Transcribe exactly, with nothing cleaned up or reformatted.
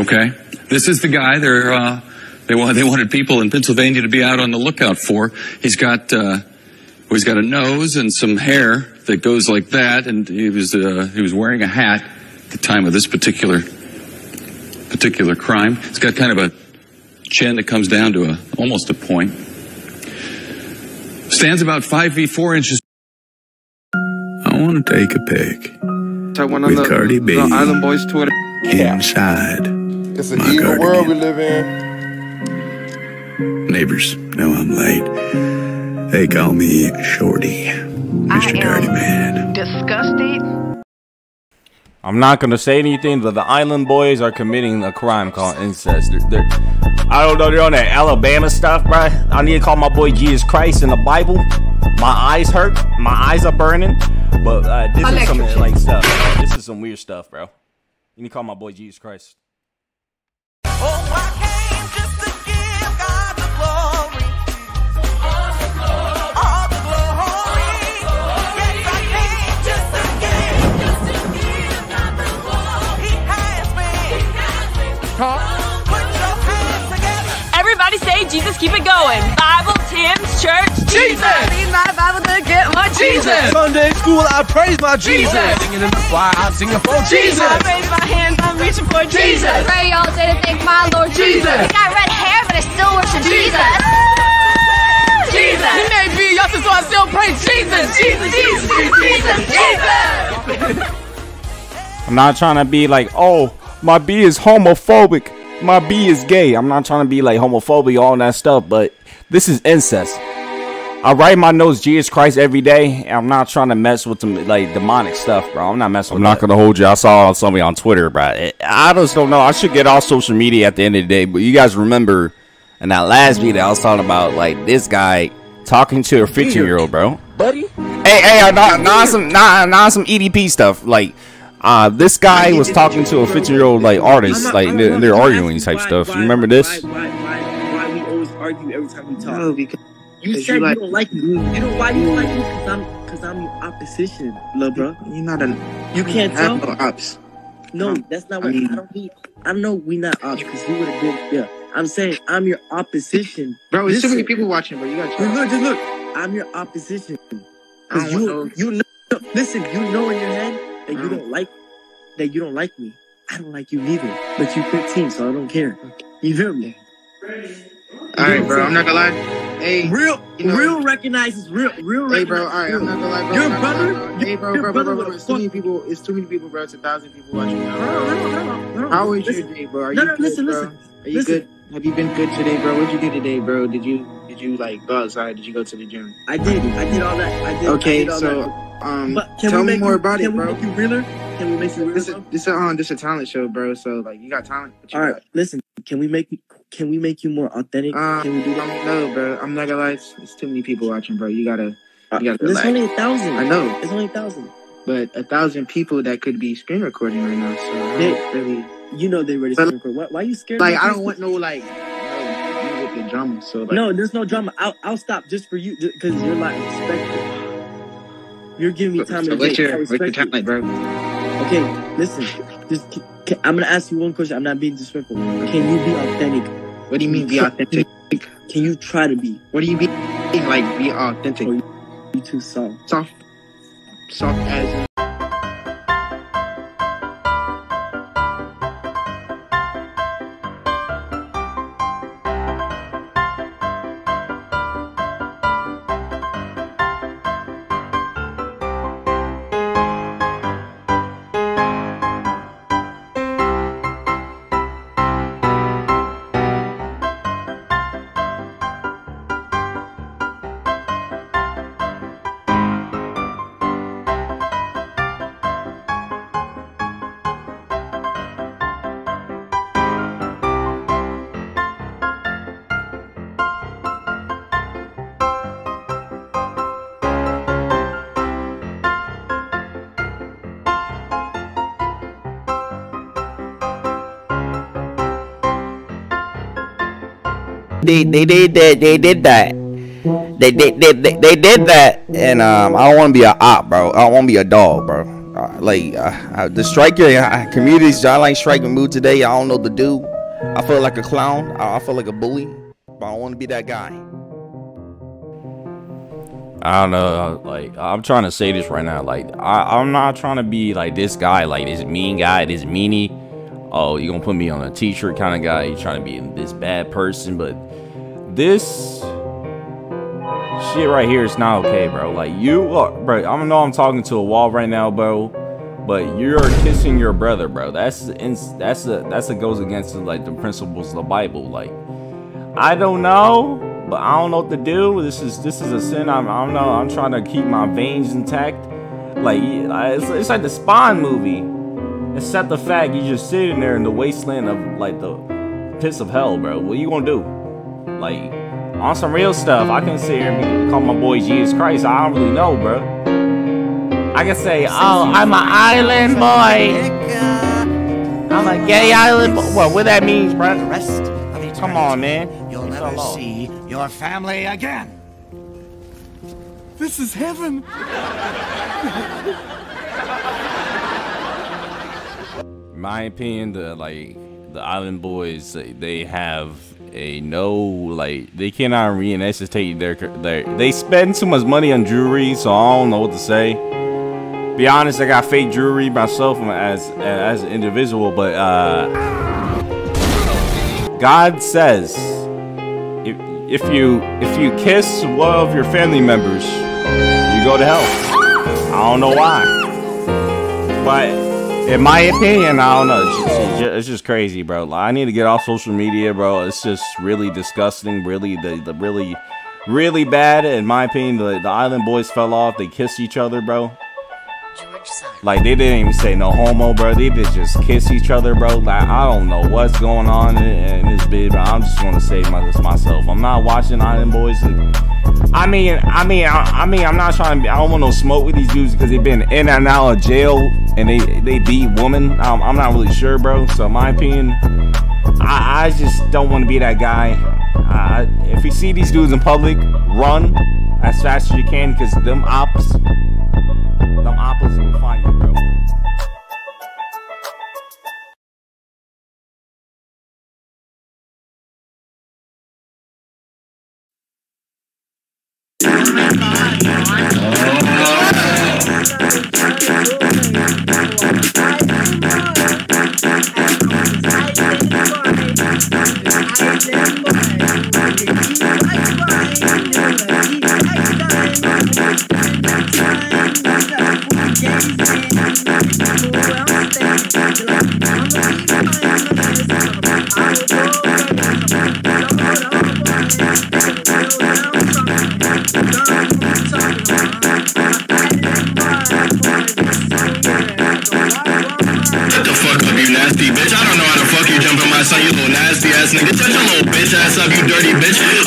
Okay? This is the guy they're, uh, they, want, they wanted people in Pennsylvania to be out on the lookout for. He's got, uh, he's got a nose and some hair that goes like that, and he was, uh, he was wearing a hat at the time of this particular, particular crime. He's got kind of a chin that comes down to a, almost a point. Stands about five feet, four inches. I want to take a pic I went on with the, Cardi B the Island Boys Twitter. Inside it's an evil world we live in. Neighbors know I'm late. They call me Shorty, Mister Dirty Man. Disgusted. I'm not gonna say anything, but the Island Boys are committing a crime called incest. They're, they're, I don't know, they're on that Alabama stuff, bruh. I need to call my boy Jesus Christ in the Bible. My eyes hurt, my eyes are burning, but uh, this is some like stuff. Bro. This is some weird stuff, bro. You need to call my boy Jesus Christ. Oh, my God. Everybody say Jesus, keep it going. Bible, Tim's Church, Jesus. I read my Bible to get my Jesus. Jesus. Sunday school, I praise my Jesus. Jesus. Singing in the choir, I'm singing for Jesus. Jesus. I raise my hands, I'm reaching for Jesus. I pray all day to thank my Lord Jesus. Jesus. I got red hair, but I still worship Jesus. Jesus. Jesus. He made me justice, so I still praise Jesus. Jesus, Jesus, Jesus, Jesus. Jesus. I'm not trying to be like, oh, my B is homophobic. My B is gay. I'm not trying to be like homophobic, all that stuff, but this is incest. I write my notes Jesus Christ every day. And I'm not trying to mess with some like demonic stuff, bro. I'm not messing. I'm with not that. Gonna hold you. I saw somebody on Twitter, bro. I just don't know. I should get off social media at the end of the day. But you guys remember in that last video I was talking about like this guy talking to a fifteen year old, bro. Buddy. Hey, hey, not not some not not some E D P stuff like. Uh, this guy was talking to a fifteen year old like artist, like they're, they're arguing type stuff. You remember this? Why, why, why, why we always argue every time we talk? No, because you said you, like, you don't like me. You know why you don't like me? Because I'm, because I'm your opposition, lil bro. You're not an. You can't tell. No ops. No, that's not what I, mean, I don't need. I know we not ops because we would have been. Yeah, I'm saying I'm your opposition, bro. There's too many people watching, bro. You got to look, just look. I'm your opposition. Cause you, you know. Listen, you know in your head. That you don't like, that you don't like me. I don't like you neither. But you're fifteen, so I don't care. You feel me? All right, bro. I'm not gonna lie. Hey, real, you know, real recognizes real, real. Hey, bro. All right, I'm not gonna lie, bro. Your brother, lie, bro. Hey, bro, your bro, brother, bro, bro, bro. It's too many people. It's too many people, bro. It's a thousand people watching now. Bro, bro, bro. How is your day, bro? Are no, you no, good, listen, bro? Listen. Are you listen. good? Have you been good today, bro? What'd you do today, bro? Did you, did you like go outside? Did you go to the gym? I did. I did all that. I did. Okay, I did all so. That. Um, but can tell we make me more you, about it, bro. Can we make you realer? Can we make you realer? This is this is um, this a talent show, bro. So like, you got talent. But you all right, got... listen. Can we make can we make you more authentic? Um, can we do that? No, bro. I'm not gonna lie. It's, it's too many people watching, bro. You gotta, you gotta. There's only a thousand. I know. It's only a thousand. But a thousand people that could be screen recording right now. So I they, don't really, you know, they already screen record. Why, why are you scared? Like, I don't want no like. No, you with the drama. So like, no, there's no drama. I'll I'll stop just for you because you're not respected. You're giving me time so to wait your, your time, like, bro. Okay, listen. Just, can, I'm gonna ask you one question. I'm not being disrespectful. Can you be authentic? What do you mean be authentic? Can you try to be? What do you mean like be authentic? Or you, you too soft. Soft. Soft as. They, they did that. They did that. They did they, they, they, they did that. And um, I don't want to be a op, bro. I don't want to be a dog, bro. Uh, like uh, the striker uh, communities. I like striking mood today. I don't know the dude. I feel like a clown. I, I feel like a bully, but I don't want to be that guy. I don't know, like, I'm trying to say this right now, like, I, I'm not trying to be, like, this guy, like, this mean guy, this meanie, oh, you're gonna put me on a t-shirt kind of guy, you're trying to be this bad person, but this shit right here is not okay, bro. Like, you are, bro, I know I'm talking to a wall right now, bro, but you're kissing your brother, bro. That's, that's, a, that's a goes against, like, the principles of the Bible. Like, I don't know. But I don't know what to do. This is this is a sin. I'm I don't know. I'm trying to keep my veins intact. Like it's, it's like the Spawn movie, except the fact you just sitting there in the wasteland of like the pits of hell, bro. What you gonna do? Like on some real stuff, I can sit here and call my boy Jesus Christ. I don't really know, bro. I can say, oh, I'm an island boy. I'm a gay island boy. Well, what that means, bro? Come on, man. You'll never see your family again. This is heaven. My opinion, the like the Island Boys, they have a no, like they cannot resuscitate their, their. They spend too much money on jewelry, so I don't know what to say. Be honest, I got fake jewelry myself as as an individual, but uh. God says, if, if you if you kiss one of your family members, you go to hell. I don't know why, but in my opinion, I don't know. It's just crazy, bro. I need to get off social media, bro. It's just really disgusting, really the, the really really bad. In my opinion, the, the Island Boys fell off. They kissed each other, bro. Like they didn't even say no homo, bro. They did just kiss each other, bro. Like I don't know what's going on in, in this bit, but I'm just gonna save my, myself. I'm not watching Island Boys. I mean, I mean, I, I mean, I'm not trying to. Be, I don't want no smoke with these dudes because they've been in and out of jail and they they beat women. I'm, I'm not really sure, bro. So in my opinion, I, I just don't want to be that guy. I, if you see these dudes in public, run as fast as you can because them ops. Them apples will find you, bro. Bitch, I don't know how the fuck you jumping my son, you little nasty ass nigga. Shut your little bitch ass up, you dirty bitch.